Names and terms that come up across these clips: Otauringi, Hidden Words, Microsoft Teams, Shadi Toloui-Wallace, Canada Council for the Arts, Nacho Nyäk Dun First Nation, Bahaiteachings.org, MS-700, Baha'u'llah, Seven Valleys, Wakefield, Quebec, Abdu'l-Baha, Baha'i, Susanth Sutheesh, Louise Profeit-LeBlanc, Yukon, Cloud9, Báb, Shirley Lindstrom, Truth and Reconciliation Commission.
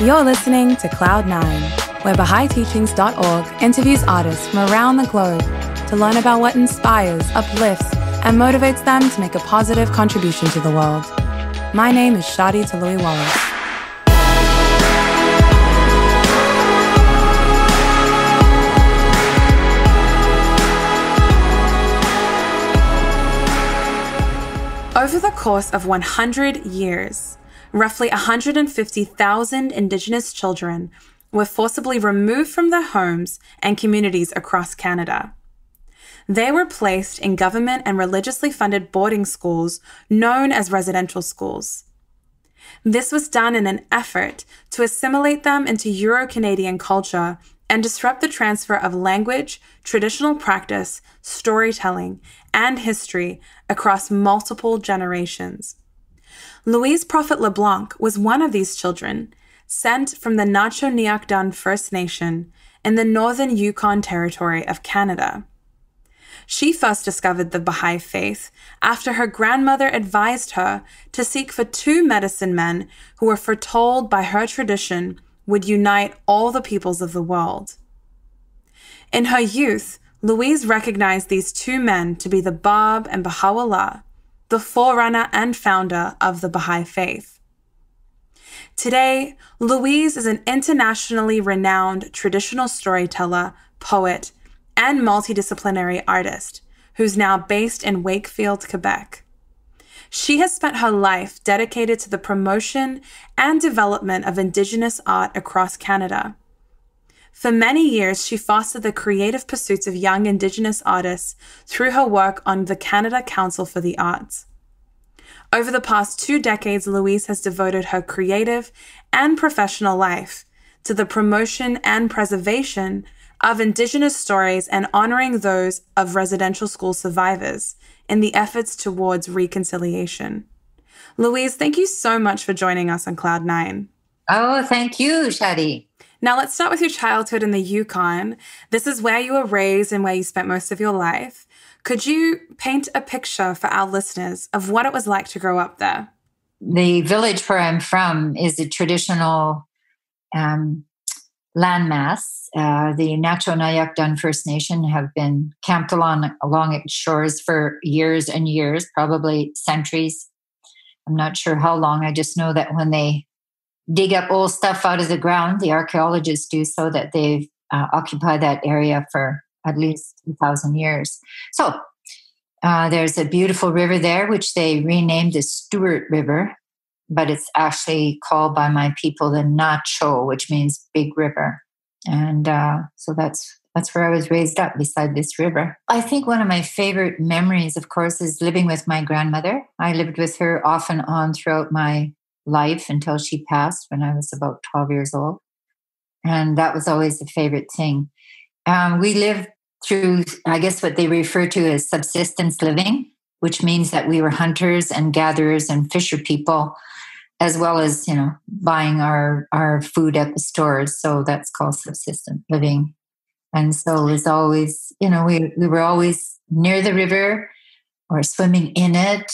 You're listening to Cloud9, where Bahaiteachings.org interviews artists from around the globe to learn about what inspires, uplifts, and motivates them to make a positive contribution to the world. My name is Shadi Toloui-Wallace. Over the course of 100 years, roughly 150,000 Indigenous children were forcibly removed from their homes and communities across Canada. They were placed in government and religiously funded boarding schools known as residential schools. This was done in an effort to assimilate them into Euro-Canadian culture and disrupt the transfer of language, traditional practice, storytelling, and history across multiple generations. Louise Profeit-LeBlanc was one of these children, sent from the Nacho Nyäk Dun First Nation in the northern Yukon territory of Canada. She first discovered the Baha'i faith after her grandmother advised her to seek for two medicine men who were foretold by her tradition would unite all the peoples of the world. In her youth, Louise recognized these two men to be the Báb and Baha'u'llah, the forerunner and founder of the Baha'i faith. Today, Louise is an internationally renowned traditional storyteller, poet, and multidisciplinary artist who's now based in Wakefield, Quebec. She has spent her life dedicated to the promotion and development of Indigenous art across Canada. For many years, she fostered the creative pursuits of young Indigenous artists through her work on the Canada Council for the Arts. Over the past 2 decades, Louise has devoted her creative and professional life to the promotion and preservation of Indigenous stories and honoring those of residential school survivors in the efforts towards reconciliation. Louise, thank you so much for joining us on Cloud9. Oh, thank you, Shadi. Now let's start with your childhood in the Yukon. This is where you were raised and where you spent most of your life. Could you paint a picture for our listeners of what it was like to grow up there? The village where I'm from is a traditional landmass. The Nacho Nyäk Dun First Nation have been camped along its shores for years and years, probably centuries. I'm not sure how long. I just know that when they dig up old stuff out of the ground, the archaeologists do, so that they've occupied that area for at least 2,000 years. So there's a beautiful river there, which they renamed the Stewart River, but it's actually called by my people the Nacho, which means big river. And so that's where I was raised up, beside this river. I think one of my favorite memories, of course, is living with my grandmother. I lived with her off and on throughout my life until she passed when I was about 12 years old. And that was always the favorite thing. We lived through, I guess, what they refer to as subsistence living, which means that we were hunters and gatherers and fisher people, as well as, buying our food at the stores. So that's called subsistence living. And so it was always, we were always near the river or swimming in it.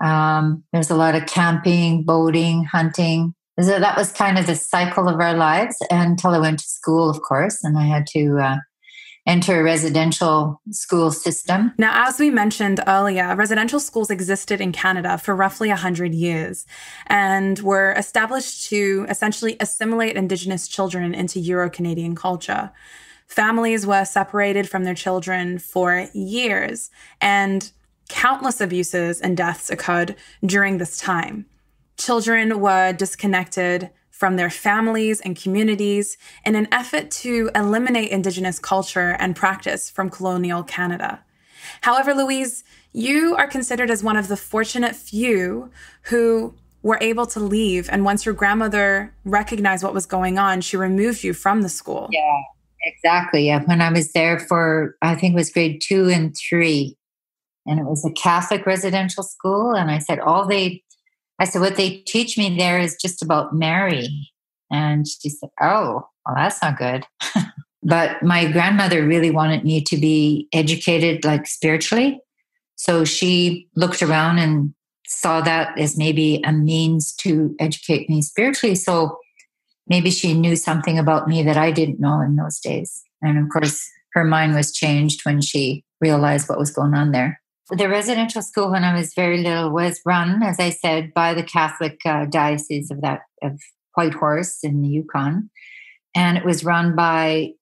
There's a lot of camping, boating, hunting. So that was kind of the cycle of our lives until I went to school, of course, and I had to enter a residential school system. Now, as we mentioned earlier, residential schools existed in Canada for roughly 100 years and were established to essentially assimilate Indigenous children into Euro-Canadian culture. Families were separated from their children for years, and countless abuses and deaths occurred during this time. Children were disconnected from their families and communities in an effort to eliminate Indigenous culture and practice from colonial Canada. However, Louise, you are considered as one of the fortunate few who were able to leave. And once your grandmother recognized what was going on, she removed you from the school. Yeah, exactly. When I was there for, I think it was grades 2 and 3, and it was a Catholic residential school. And I said, what they teach me there is just about Mary. And she said, oh, well, that's not good. But my grandmother really wanted me to be educated, like spiritually. So she looked around and saw that as maybe a means to educate me spiritually. So maybe she knew something about me that I didn't know in those days. And of course, her mind was changed when she realized what was going on there. The residential school when I was very little was run, as I said, by the Catholic diocese of Whitehorse in the Yukon. And it was run by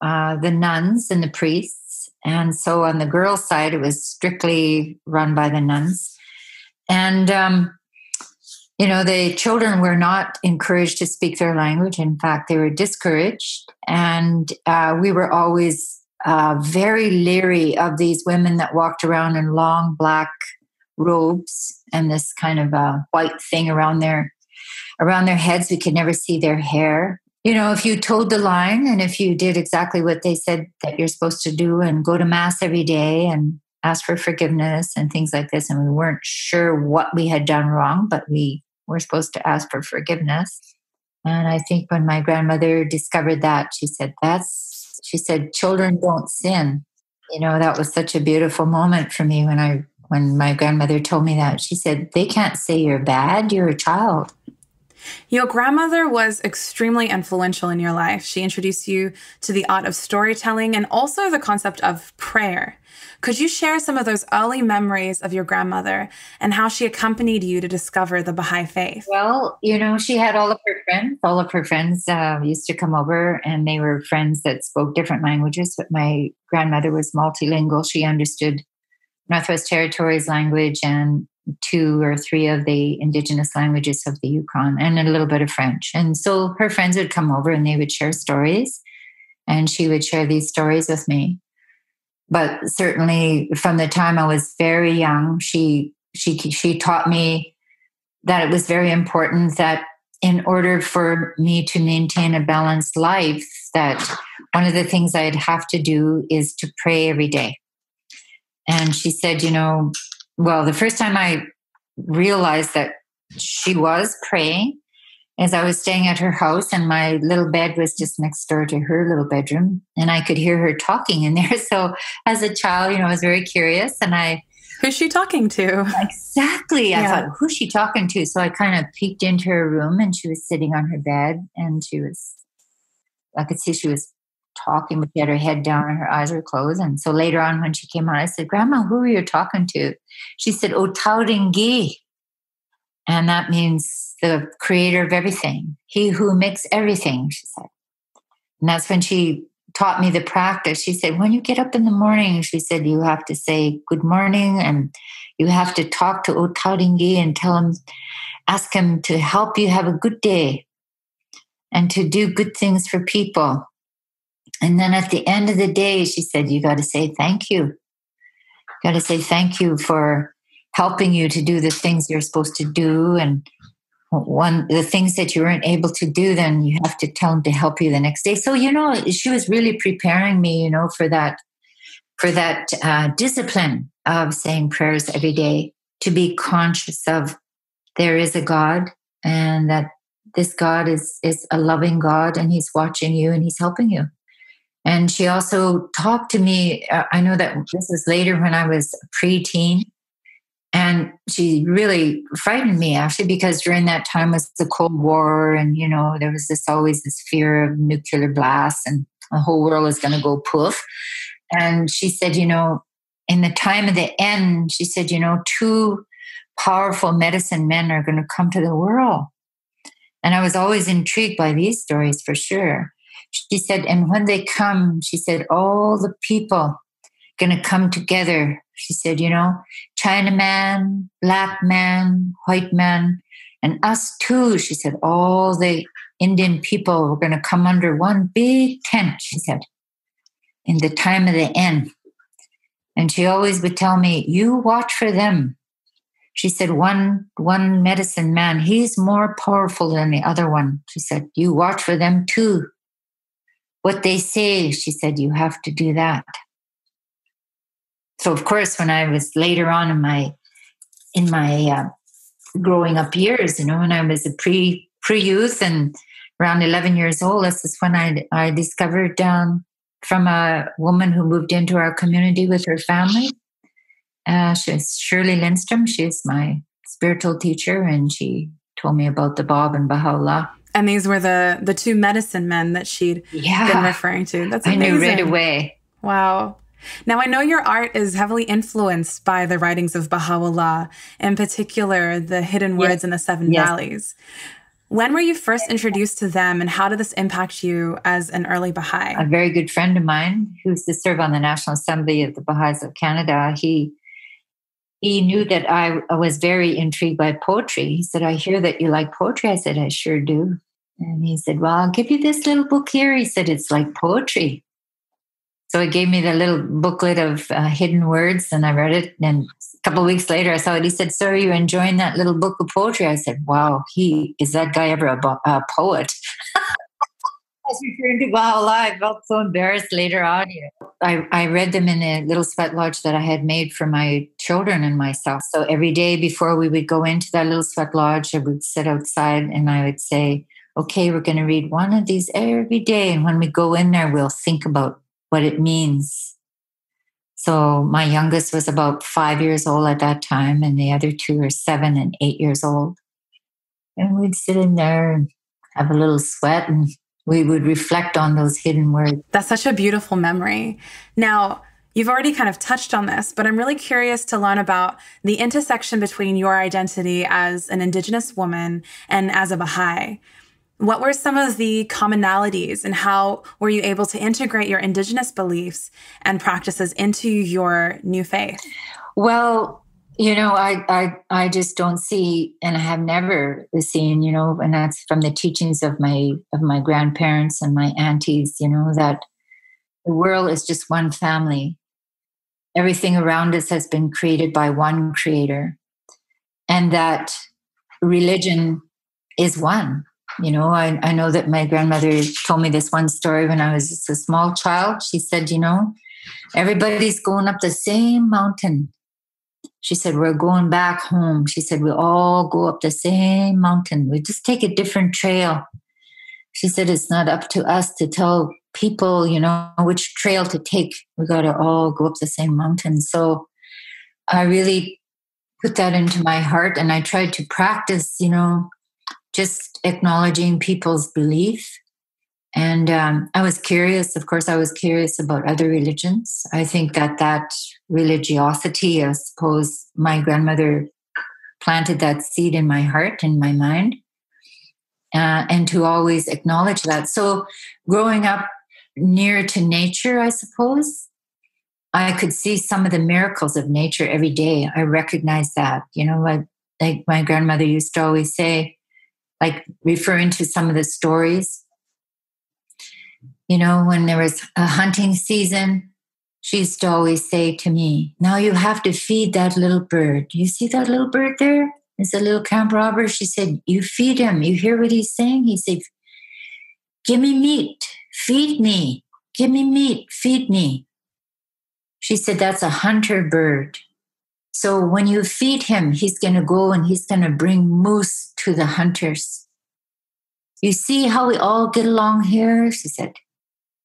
the nuns and the priests. And so on the girls' side, it was strictly run by the nuns. And, you know, the children were not encouraged to speak their language. In fact, they were discouraged. And we were always very leery of these women that walked around in long black robes and this kind of white thing around their heads. We could never see their hair. You know, if you toed the line and if you did exactly what they said that you're supposed to do and go to mass every day and ask for forgiveness and things like this, and we weren't sure what we had done wrong, but we were supposed to ask for forgiveness. And I think when my grandmother discovered that, she said, children don't sin. You know, that was such a beautiful moment for me when my grandmother told me that. She said, they can't say you're bad, you're a child. Your grandmother was extremely influential in your life. She introduced you to the art of storytelling and also the concept of prayer. Could you share some of those early memories of your grandmother and how she accompanied you to discover the Baha'i faith? Well, you know, she had all of her friends. All of her friends used to come over, and they were friends that spoke different languages. But my grandmother was multilingual. She understood Northwest Territories language and 2 or 3 of the indigenous languages of the Yukon and a little bit of French. And so her friends would come over and they would share stories, and she would share these stories with me. But certainly from the time I was very young, she taught me that it was very important that in order for me to maintain a balanced life, that one of the things I'd have to do is to pray every day. And she said, you know, well, the first time I realized that she was praying is I was staying at her house, and my little bed was just next door to her little bedroom, and I could hear her talking in there. So as a child, you know, I was very curious, and who's she talking to? Exactly. Yeah. I thought, who's she talking to? So I kind of peeked into her room, and she was sitting on her bed, and I could see she was talking, but she had her head down and her eyes were closed. And so later on when she came on, I said, Grandma, who are you talking to? She said, Otauringi. And that means the creator of everything. He who makes everything, she said. And that's when she taught me the practice. She said, when you get up in the morning, she said, you have to say good morning, and you have to talk to Otauringi and ask him to help you have a good day and to do good things for people. And then at the end of the day, she said, you got to say thank you. You got to say thank you for helping you to do the things you're supposed to do. And the things that you weren't able to do, then you have to tell them to help you the next day. So, you know, she was really preparing me, you know, for that discipline of saying prayers every day, to be conscious of there is a God, and that this God is a loving God, and he's watching you and he's helping you. And she also talked to me. I know that this was later when I was preteen, and she really frightened me, actually, because during that time was the Cold War, and, you know, there was always this fear of nuclear blasts and the whole world was going to go poof. And she said, you know, in the time of the end, she said, you know, 2 powerful medicine men are going to come to the world. And I was always intrigued by these stories, for sure. She said, and when they come, she said, all the people going to come together. She said, you know, Chinaman, black man, white man, and us too. She said, all the Indian people were going to come under one big tent, she said, in the time of the end. And she always would tell me, you watch for them. She said, one medicine man, he's more powerful than the other one. She said, you watch for them too. What they say, she said, you have to do that. So, of course, when I was later on in my growing up years, you know, when I was a pre-youth and around 11 years old, this is when I discovered from a woman who moved into our community with her family. She's Shirley Lindstrom. She's my spiritual teacher, and she told me about the Báb and Baha'u'llah. And these were the two medicine men that she'd been referring to. That's amazing. I knew right away. Wow. Now, I know your art is heavily influenced by the writings of Baha'u'llah, in particular, the Hidden Words and the Seven Valleys. When were you first introduced to them, and how did this impact you as an early Baha'i? A very good friend of mine who used to serve on the National Assembly of the Baha'is of Canada, he knew that I was very intrigued by poetry. He said, "I hear that you like poetry." I said, "I sure do." And he said, "Well, I'll give you this little book here." He said, "It's like poetry." So he gave me the little booklet of Hidden Words, and I read it. And a couple of weeks later, I saw it. He said, "So are you enjoying that little book of poetry?" I said, "Wow, is that guy ever a poet?" I was referring to Baha'u'llah. I felt so embarrassed later on. I read them in a little sweat lodge that I had made for my children and myself. So every day before we would go into that little sweat lodge, I would sit outside and I would say, "Okay, we're going to read one of these every day. And when we go in there, we'll think about what it means." So my youngest was about 5 years old at that time, and the other two are 7 and 8 years old. And we'd sit in there and have a little sweat, and we would reflect on those hidden words. That's such a beautiful memory. Now, you've already kind of touched on this, but I'm really curious to learn about the intersection between your identity as an Indigenous woman and as a Baha'i. What were some of the commonalities, and how were you able to integrate your Indigenous beliefs and practices into your new faith? Well, you know, I just don't see, and I have never seen, you know, and that's from the teachings of my grandparents and my aunties, you know, that the world is just one family. Everything around us has been created by one creator, and that religion is one. You know, I know that my grandmother told me this one story when I was just a small child. She said, you know, everybody's going up the same mountain. She said, we're going back home. She said, we all go up the same mountain. We just take a different trail. She said, it's not up to us to tell people, you know, which trail to take. We got to all go up the same mountain. So I really put that into my heart, and I tried to practice, you know, just acknowledging people's belief. And I was curious. Of course, I was curious about other religions. I think that religiosity, I suppose, my grandmother planted that seed in my heart, in my mind, and to always acknowledge that. So growing up near to nature, I suppose, I could see some of the miracles of nature every day. I recognized that. You know, like my grandmother used to always say, like referring to some of the stories, you know, when there was a hunting season, she used to always say to me, now you have to feed that little bird. You see that little bird there? It's a little camp robber. She said, you feed him. You hear what he's saying? He said, give me meat, feed me. Give me meat, feed me. She said, that's a hunter bird. So when you feed him, he's going to go and he's going to bring moose to the hunters. You see how we all get along here? She said,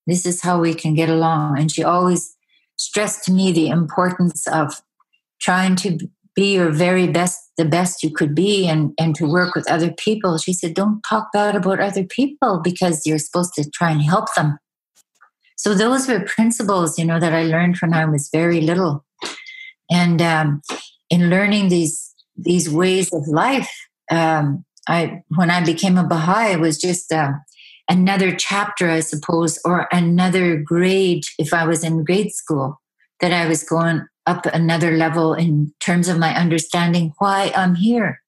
this is how we can get along. And she always stressed to me the importance of trying to be your very best, the best you could be, and to work with other people. She said, don't talk bad about other people because you're supposed to try and help them. So those were principles, you know, that I learned when I was very little. And in learning these ways of life, when I became a Baha'i, it was just another chapter, I suppose, or another grade, if I was in grade school, that I was going up another level in terms of my understanding why I'm here.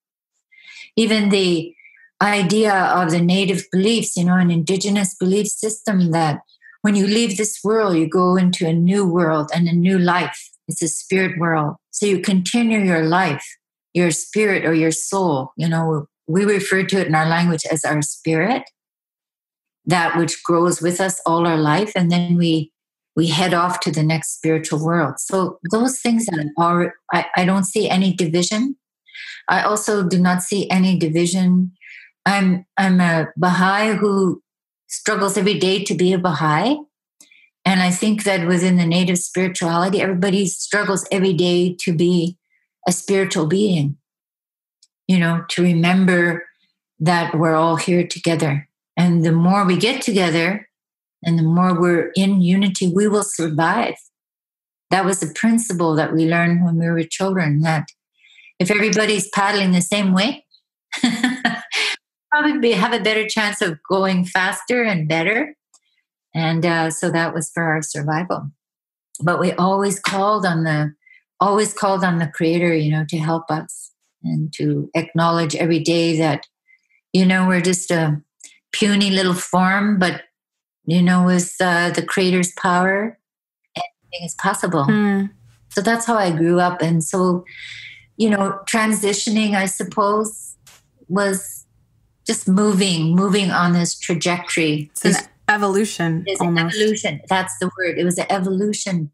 Even the idea of the native beliefs, you know, an Indigenous belief system that when you leave this world, you go into a new world and a new life. It's a spirit world. So you continue your life, your spirit or your soul. You know, we refer to it in our language as our spirit, that which grows with us all our life. And then we head off to the next spiritual world. So those things are, I don't see any division. I also do not see any division. I'm a Baha'i who struggles every day to be a Baha'i. And I think that within the native spirituality, everybody struggles every day to be a spiritual being, you know, to remember that we're all here together. And the more we get together and the more we're in unity, we will survive. That was a principle that we learned when we were children, that if everybody's paddling the same way, probably have a better chance of going faster and better. And so that was for our survival. But we always called on the Creator, you know, to help us and to acknowledge every day that, you know, we're just a puny little form, but, you know, with the Creator's power, anything is possible. Mm. So that's how I grew up. And so, you know, transitioning, I suppose, was just moving on this trajectory. It's evolution. It's an evolution. That's the word. It was an evolution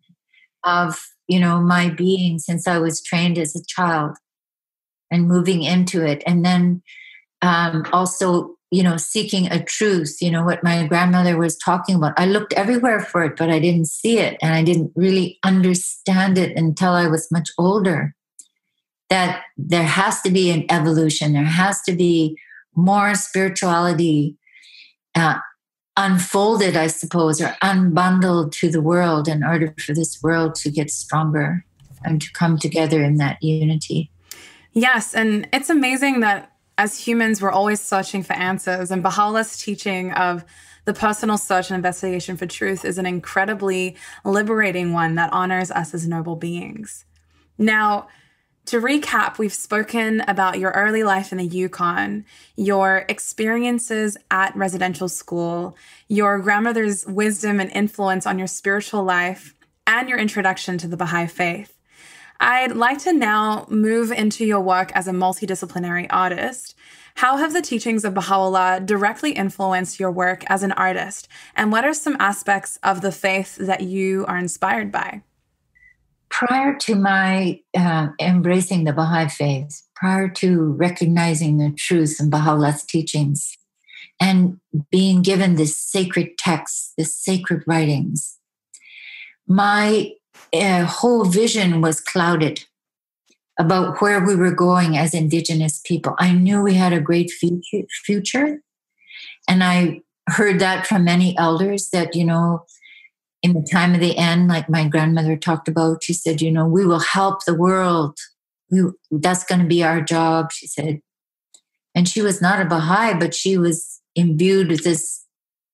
of, you know, my being since I was trained as a child and moving into it. And then also, you know, seeking a truth, you know, what my grandmother was talking about. I looked everywhere for it, but I didn't see it. And I didn't really understand it until I was much older, that there has to be an evolution. There has to be more spirituality unfolded, I suppose, or unbundled to the world in order for this world to get stronger and to come together in that unity. Yes, and it's amazing that as humans, we're always searching for answers. And Baha'u'llah's teaching of the personal search and investigation for truth is an incredibly liberating one that honors us as noble beings. Now, to recap, we've spoken about your early life in the Yukon, your experiences at residential school, your grandmother's wisdom and influence on your spiritual life, and your introduction to the Baha'i faith. I'd like to now move into your work as a multidisciplinary artist. How have the teachings of Baha'u'llah directly influenced your work as an artist? And what are some aspects of the faith that you are inspired by? Prior to my embracing the Baha'i faith, prior to recognizing the truth in Baha'u'llah's teachings and being given this sacred text, this sacred writings, my whole vision was clouded about where we were going as Indigenous people. I knew we had a great future. And I heard that from many elders that, you know, in the time of the end, like my grandmother talked about, she said, you know, we will help the world. That's going to be our job, she said. And she was not a Baha'i, but she was imbued with this,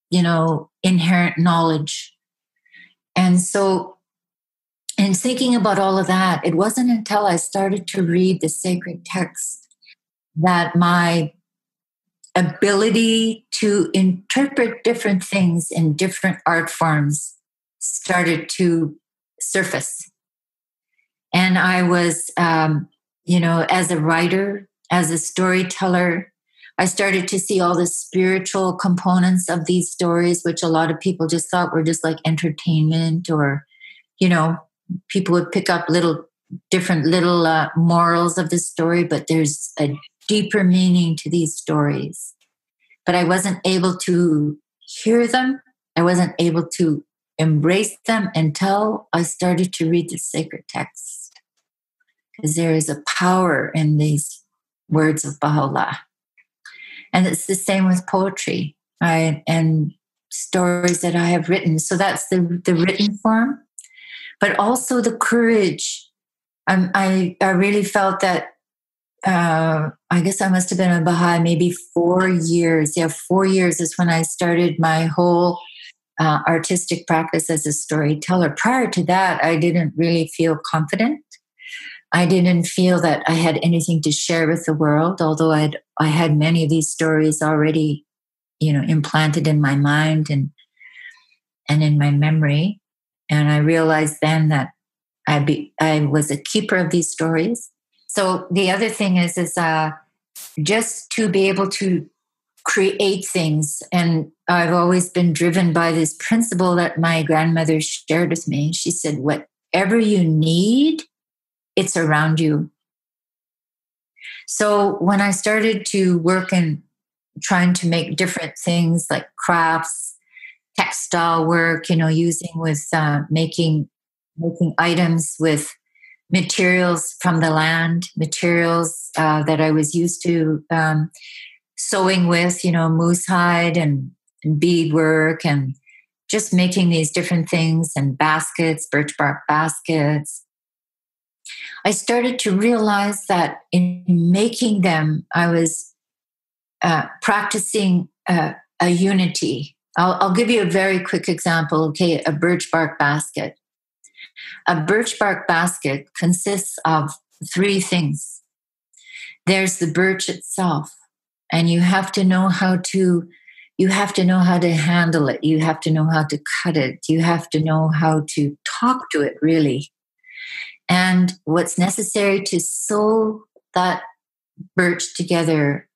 you know, inherent knowledge. And so in thinking about all of that, it wasn't until I started to read the sacred text that my ability to interpret different things in different art forms started to surface. And I was, you know, as a writer, as a storyteller, I started to see all the spiritual components of these stories, which a lot of people just thought were just like entertainment, or, you know, people would pick up different morals of the story, but there's a deeper meaning to these stories. But I wasn't able to hear them. I wasn't able to embrace them until I started to read the sacred text, because there is a power in these words of Baha'u'llah. And it's the same with poetry and stories that I have written. So that's the written form, but also the courage. I really felt that, I guess I must have been a Baha'i maybe 4 years. Yeah, 4 years is when I started my whole artistic practice as a storyteller. Prior to that, I didn't really feel confident. I didn't feel that I had anything to share with the world, although I had many of these stories already, you know, implanted in my mind and in my memory. And I realized then that I was a keeper of these stories. So the other thing is just to be able to create things. And I've always been driven by this principle that my grandmother shared with me. She said, whatever you need, it's around you. So when I started to work in trying to make different things like crafts, textile work, you know, using with making items with materials from the land, materials that I was used to sewing with, you know, moose hide and beadwork and just making these different things and baskets, birch bark baskets. I started to realize that in making them, I was practicing a unity. I'll give you a very quick example, okay? A birch bark basket. A birch bark basket consists of three things. There's the birch itself, and you have to know how to handle it. You have to know how to cut it. You have to know how to talk to it, really. And what's necessary to sew that birch together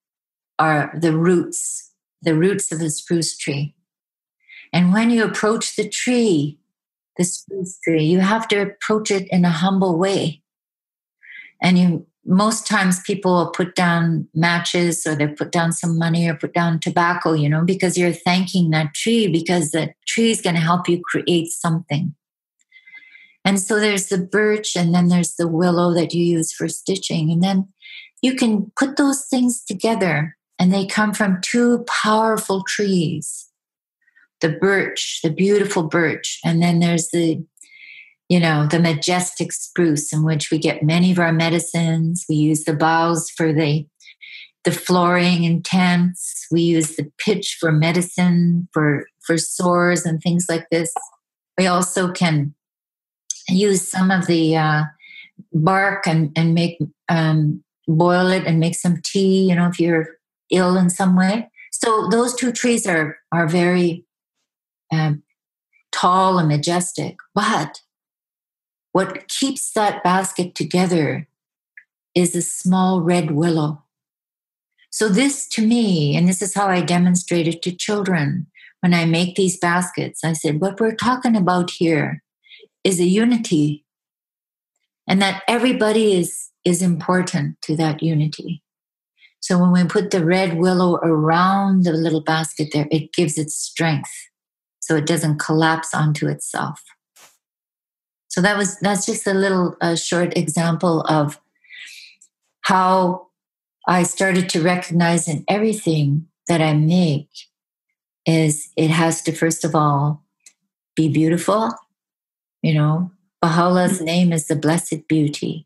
are the roots of a spruce tree. And when you approach the tree, the spruce tree, you have to approach it in a humble way. And most times people will put down matches, or they put down some money, or put down tobacco, you know, because you're thanking that tree, because that tree is going to help you create something. And so there's the birch, and then there's the willow that you use for stitching. And then you can put those things together, and they come from two powerful trees. The birch, the beautiful birch, and then there's the, you know, the majestic spruce, in which we get many of our medicines. We use the boughs for the flooring and tents. We use the pitch for medicine, for sores and things like this. We also can use some of the bark and make boil it and make some tea, you know, if you're ill in some way. So those two trees are very tall and majestic. But what keeps that basket together is a small red willow. So this to me, and this is how I demonstrate it to children when I make these baskets, I said, what we're talking about here is a unity, and that everybody is important to that unity. So when we put the red willow around the little basket there, it gives it strength, so it doesn't collapse onto itself. So that's just a little short example of how I started to recognize in everything that I make is it has to, first of all, be beautiful. You know, Baha'u'llah's name is the blessed beauty.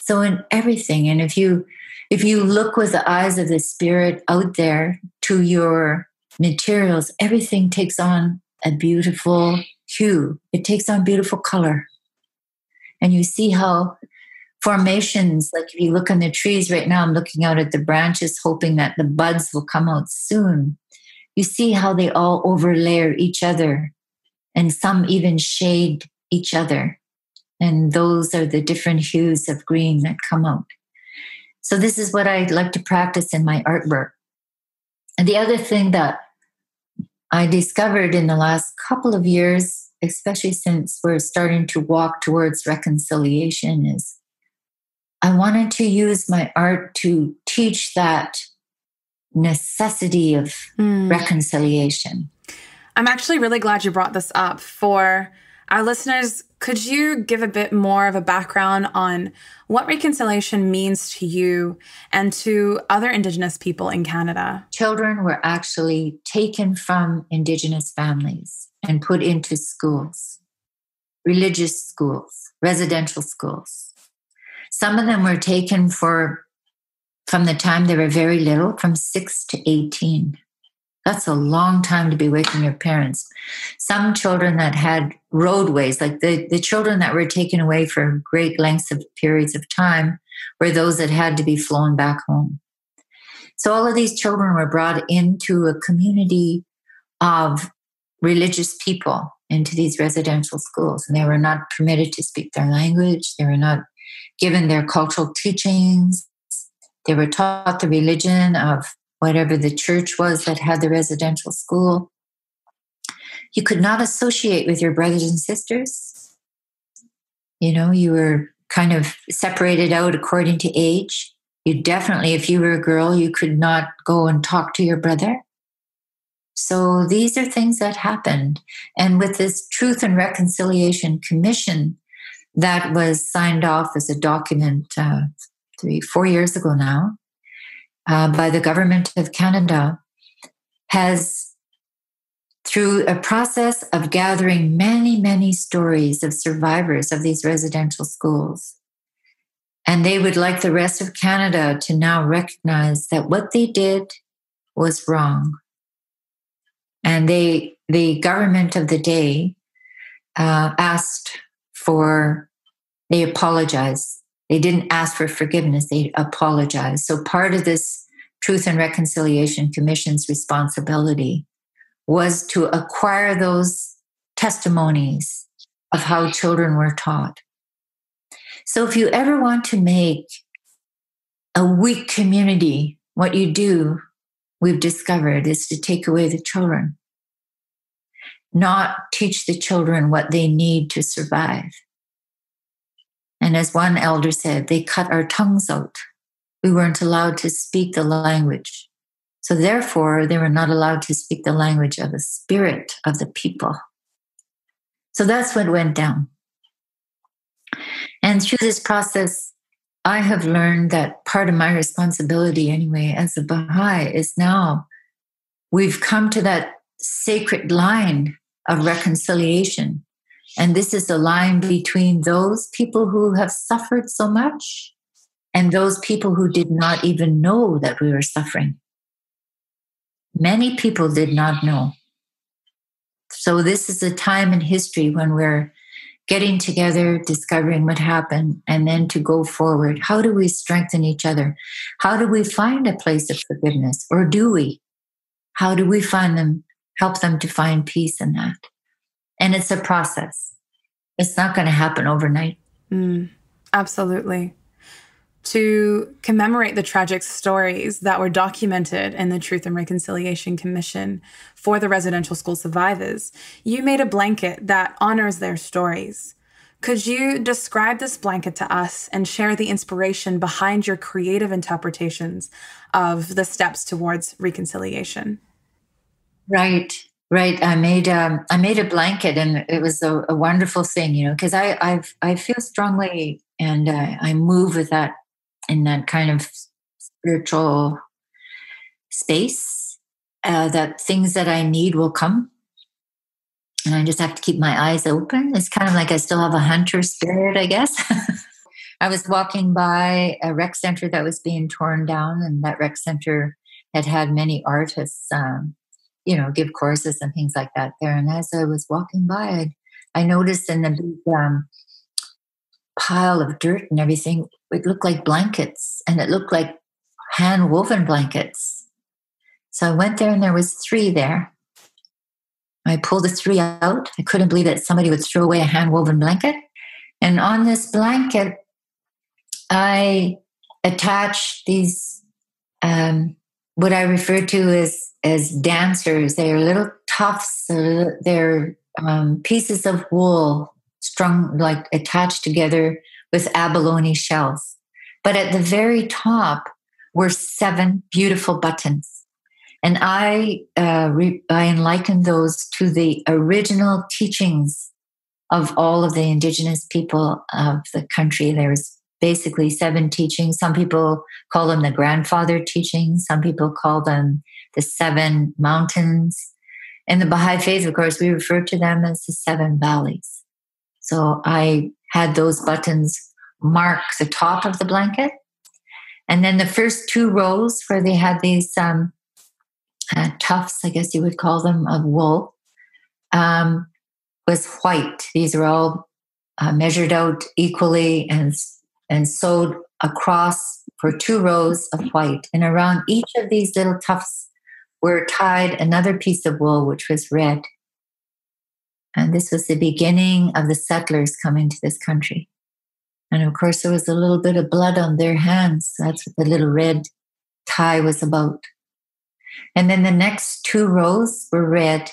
So in everything, and if you look with the eyes of the spirit out there to your materials, everything takes on a beautiful hue. It takes on beautiful color. And you see how formations, like if you look on the trees right now, I'm looking out at the branches, hoping that the buds will come out soon. You see how they all overlayer each other. And some even shade each other. And those are the different hues of green that come out. So this is what I like to practice in my artwork. And the other thing that I discovered in the last couple of years, especially since we're starting to walk towards reconciliation, is I wanted to use my art to teach that necessity of reconciliation. I'm actually really glad you brought this up. For our listeners, could you give a bit more of a background on what reconciliation means to you and to other Indigenous people in Canada? Children were actually taken from Indigenous families and put into schools, religious schools, residential schools. Some of them were taken from the time they were very little, from 6 to 18. That's a long time to be away from your parents. Some children that had roadways, like the children that were taken away for great lengths of periods of time, were those that had to be flown back home. So all of these children were brought into a community of religious people, into these residential schools. And they were not permitted to speak their language. They were not given their cultural teachings. They were taught the religion of whatever the church was that had the residential school. You could not associate with your brothers and sisters. You know, you were kind of separated out according to age. You definitely, if you were a girl, you could not go and talk to your brother. So these are things that happened. And with this Truth and Reconciliation Commission that was signed off as a document 4 years ago now, by the government of Canada has, through a process of gathering many, many stories of survivors of these residential schools. And they would like the rest of Canada to now recognize that what they did was wrong. And the government of the day asked for, they apologized. They didn't ask for forgiveness, they apologized. So part of this Truth and Reconciliation Commission's responsibility was to acquire those testimonies of how children were taught. So if you ever want to make a weak community, what you do, we've discovered, is to take away the children, not teach the children what they need to survive. And as one elder said, they cut our tongues out. We weren't allowed to speak the language. So therefore, they were not allowed to speak the language of the spirit of the people. So that's what went down. And through this process, I have learned that part of my responsibility anyway, as a Baha'i, is now we've come to that sacred line of reconciliation. And this is the line between those people who have suffered so much and those people who did not even know that we were suffering. Many people did not know. So this is a time in history when we're getting together, discovering what happened, and then to go forward. How do we strengthen each other? How do we find a place of forgiveness? Or do we? How do we find them, help them to find peace in that? And it's a process. It's not going to happen overnight. Absolutely. To commemorate the tragic stories that were documented in the Truth and Reconciliation Commission for the residential school survivors, you made a blanket that honors their stories. Could you describe this blanket to us and share the inspiration behind your creative interpretations of the steps towards reconciliation? Right. I made a blanket, and it was a wonderful thing, you know, because I feel strongly, and I move with that, in that kind of spiritual space, that things that I need will come. And I just have to keep my eyes open. It's kind of like I still have a hunter spirit, I guess. I was walking by a rec center that was being torn down, and that rec center had had many artists, give courses and things like that there. And as I was walking by, I noticed in the big pile of dirt and everything, it looked like blankets, and it looked like hand-woven blankets. So I went there, and there was 3 there. I pulled the 3 out. I couldn't believe that somebody would throw away a hand-woven blanket. And on this blanket, I attached these, what I refer to as dancers. They are little tufts. They're pieces of wool strung, like attached together with abalone shells. But at the very top were 7 beautiful buttons. And I likened those to the original teachings of all of the Indigenous people of the country. There's basically 7 teachings. Some people call them the grandfather teachings. Some people call them the 7 mountains. In the Baha'i faith, of course, we refer to them as the 7 valleys. So I had those buttons mark the top of the blanket. And then the first 2 rows where they had these tufts, I guess you would call them, of wool, was white. These were all measured out equally and sewed across for 2 rows of white. And around each of these little tufts were tied another piece of wool, which was red. And this was the beginning of the settlers coming to this country. And of course, there was a little bit of blood on their hands. That's what the little red tie was about. And then the next 2 rows were red.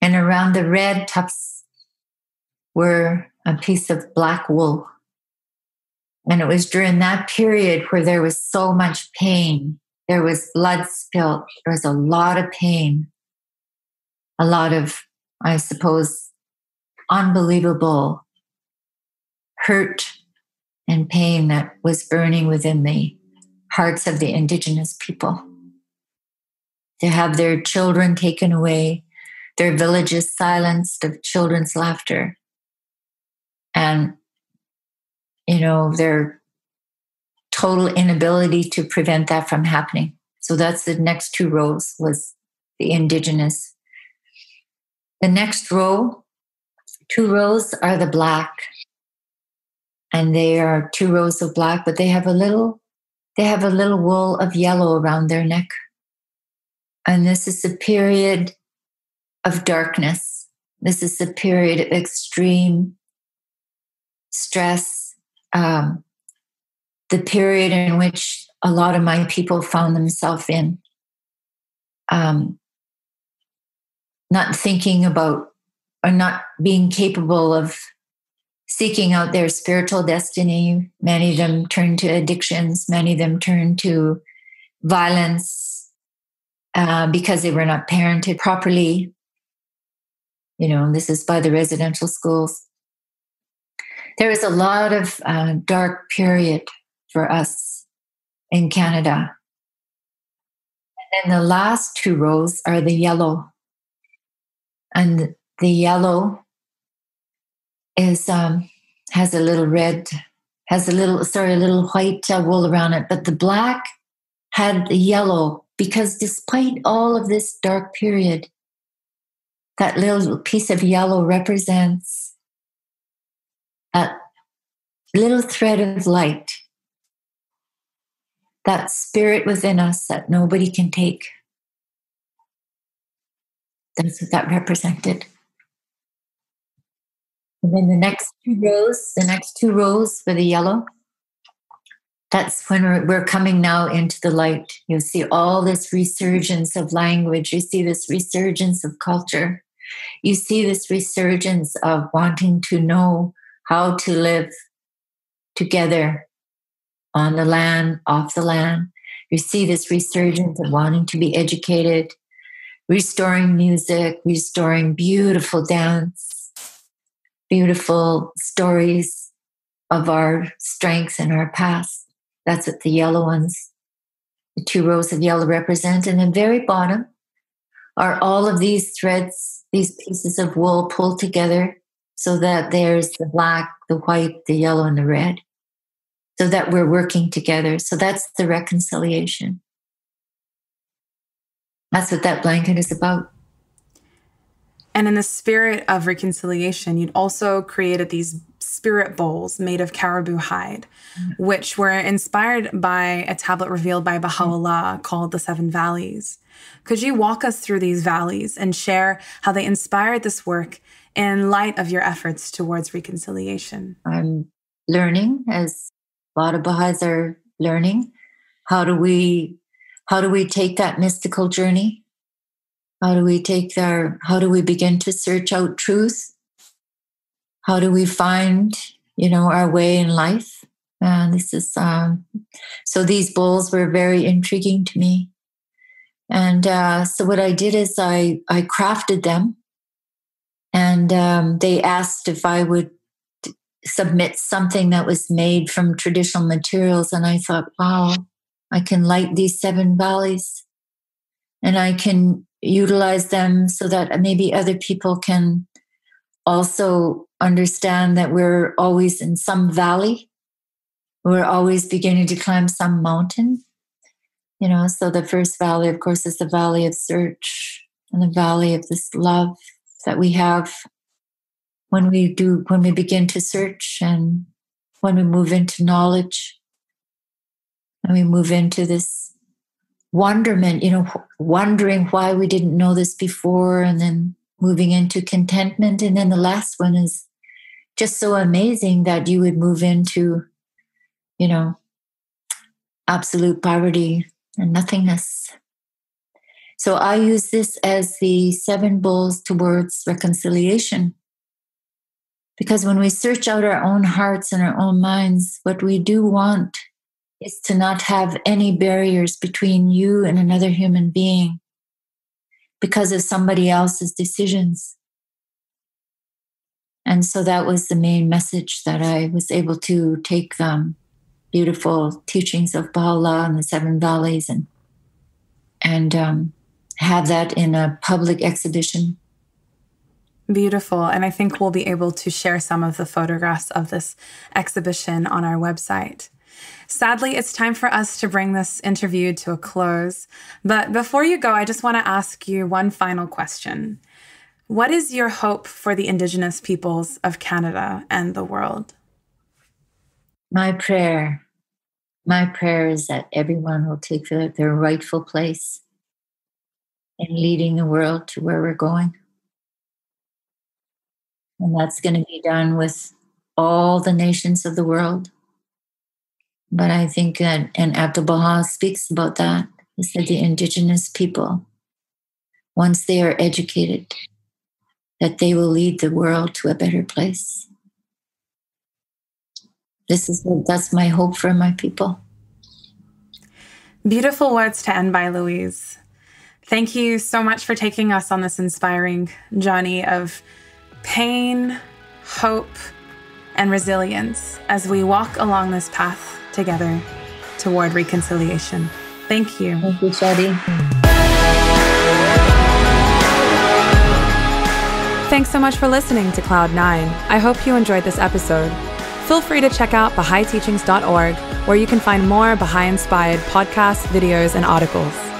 And around the red tufts were a piece of black wool. And it was during that period where there was so much pain. There was blood spilled. There was a lot of pain. A lot of, I suppose, unbelievable hurt and pain that was burning within the hearts of the indigenous people. To have their children taken away, their villages silenced of children's laughter, and, you know, their total inability to prevent that from happening. So that's the next two rows was the indigenous. The next row, two rows are the black, and they are two rows of black, but they have a little wool of yellow around their neck. And this is a period of darkness. This is a period of extreme stress, the period in which a lot of my people found themselves in, not thinking about or not being capable of seeking out their spiritual destiny. Many of them turned to addictions. Many of them turned to violence because they were not parented properly. You know, this is by the residential schools. There was a lot of dark period for us in Canada. And then the last two rows are the yellow. And the yellow is has a little red, has a little white wool around it. But the black had the yellow, because despite all of this dark period, that little piece of yellow represents a little thread of light, that spirit within us that nobody can take. That's what that represented. And then the next two rows for the yellow, that's when we're coming now into the light. You see all this resurgence of language. You see this resurgence of culture. You see this resurgence of wanting to know how to live together on the land, off the land. You see this resurgence of wanting to be educated, restoring music, restoring beautiful dance, beautiful stories of our strengths and our past. That's what the yellow ones, the two rows of yellow represent. And the very bottom are all of these threads, these pieces of wool pulled together so that there's the black, the white, the yellow, and the red, so that we're working together. So that's the reconciliation. That's what that blanket is about. And in the spirit of reconciliation, you'd also created these spirit bowls made of caribou hide, which were inspired by a tablet revealed by Baha'u'llah called the Seven Valleys. Could you walk us through these valleys and share how they inspired this work in light of your efforts towards reconciliation? I'm learning, as a lot of Baha'is are learning, how do we take that mystical journey? How do we begin to search out truth? How do we find, you know, our way in life? So these bowls were very intriguing to me. And so what I did is I crafted them, and they asked if I would submit something that was made from traditional materials. And I thought, wow, I can light these Seven Valleys, and I can utilize them so that maybe other people can also understand that we're always in some valley. We're always beginning to climb some mountain. You know, so the first valley, of course, is the valley of search, and the valley of this love that we have when we begin to search, and when we move into knowledge, and we move into this wonderment, you know, wondering why we didn't know this before, and then moving into contentment. And then the last one is just so amazing that you would move into, you know, absolute poverty and nothingness. So I use this as the seven bowls towards reconciliation. Because when we search out our own hearts and our own minds, what we do want is to not have any barriers between you and another human being because of somebody else's decisions. And so that was the main message that I was able to take beautiful teachings of Baha'u'llah and the Seven Valleys, and have that in a public exhibition. Beautiful. And I think we'll be able to share some of the photographs of this exhibition on our website. Sadly, it's time for us to bring this interview to a close. But before you go, I just want to ask you one final question. What is your hope for the Indigenous peoples of Canada and the world? My prayer is that everyone will take their rightful place in leading the world to where we're going. And that's going to be done with all the nations of the world. But I think that, and Abdu'l-Baha speaks about that, he said the Indigenous people, once they are educated, that they will lead the world to a better place. That's my hope for my people. Beautiful words to end by, Louise. Thank you so much for taking us on this inspiring journey of pain, hope, and resilience as we walk along this path together toward reconciliation. Thank you. Thank you, Shadi. Thanks so much for listening to Cloud9. I hope you enjoyed this episode. Feel free to check out Bahaiteachings.org, where you can find more Baha'i-inspired podcasts, videos, and articles.